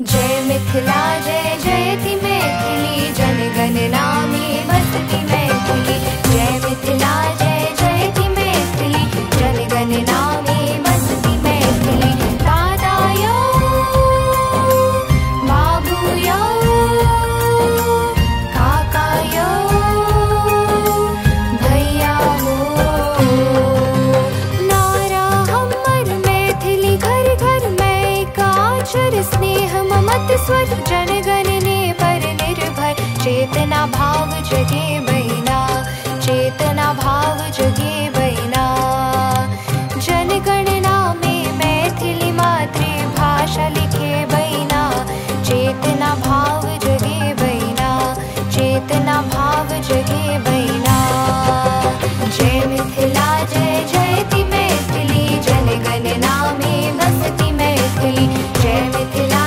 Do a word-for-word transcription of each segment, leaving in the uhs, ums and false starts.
जय मिथिला जय जय ती मैथिली जनगण नामी बसती मैथिली। जय मिथिला जय जय ती मैथिली जनगण नामी बसती मैथिली। दादा यो बाबू यो काका यो भैया हो, नारा हमर मैथिली घर घर में काचर स्नेह ममत स्वर जनगण ने पर निर्भर। चेतना भाव जगे बहिना, चेतना भाव जगे बहिना। जनगणना में मैथिली मातृभाषा लिखे बहिना। चेतना भाव जगे बहिना, चेतना भाव जगे बहिना। जय मिथिला जय जय ती मैथिली जनगणना में बसती मैथिली। जय मिथिला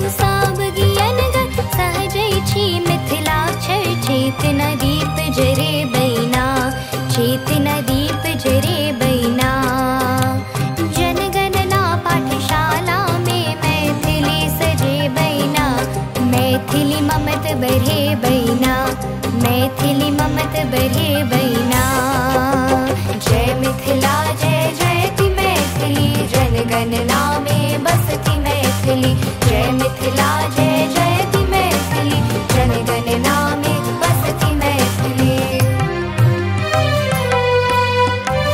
चेतना दीप जरे बैना, चेतना दीप जरे बैना। जनगणना पाठशाला में मैथिली सजे बैना। मैथिली ममत बरे बैना, मैथिली ममत बरे बैना। जय मिथिला जय जय ती मैथिली जनगणना में बसती मैथिली। जय मिथिला जय जय ती मैथिली जनगणना में बसती मैथिली।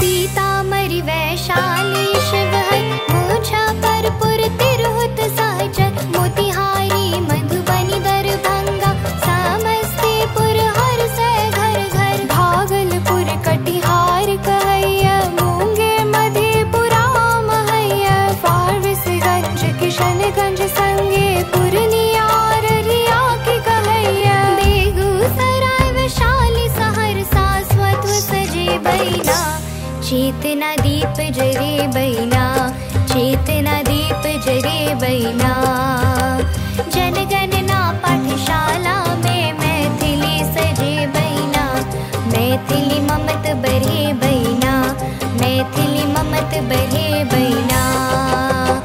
सीतामढ़ी वैशाली शिवहर पूछा परपुर तिरहुत सहचर मोतिहारी मधुबनी दरभंगा समस्तीपुर हर से घर घर। भागलपुर कटिहार कहैया मुंगेर मधेपुरा महैया। फारबिसगंज किशनगंज संगे पूर्णिया और रिया की कहैया। बेगूसराय वैशाली सहरसा स्वतः सजे बैना। चेतना दीप जरे बैना, चेतना दीप जरे बैना। जनगणना पाठशाला में मैथिली सजे बैना। मैथिली ममत बरे बैना, मैथिली ममत बरे बैना।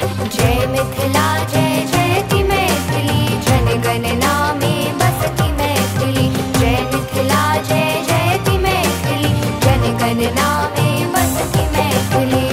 जय मिथिला जय जय ती मैथिली जनगणना में बसती मैथिली। जय मिथिला जय जय ती मैथिली जनगणना में बसती मैथिली।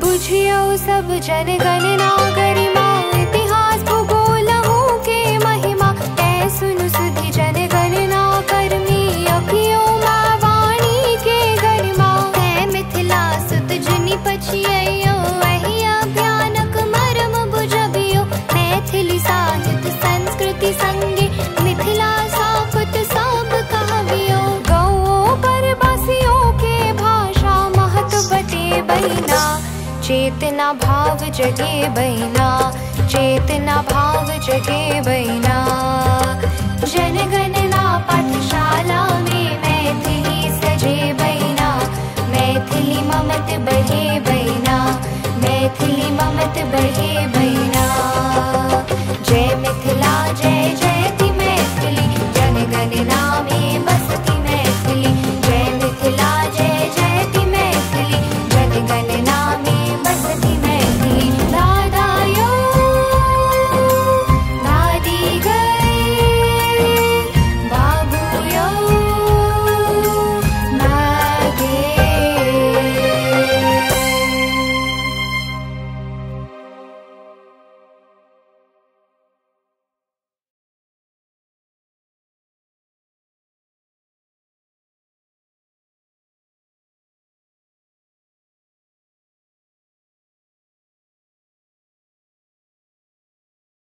बुझियो सब जनगणना गरिमा इतिहास भूगोलहु के महिमा। ऐ सुनु सुधि जनगणना कर्मी अखियो माँ वाणी के गरिमा। ऐ मिथिला सुत जनि पछियो एहि अभियानक मर्म बुझबियो। मैथिली साहित्य संस्कृति संगे मिथिला सापुत सब कहबियो। गौओं पर बसियों के भाषा महत्व बटे बहिना। चेतना भाव जगे बहिना, चेतना भाव जगे बहिना। जनगणना पाठशाला में मैथिली सजे बहिना। मैथिली ममत बहे बहिना, मैथिली ममत बहे बहिना।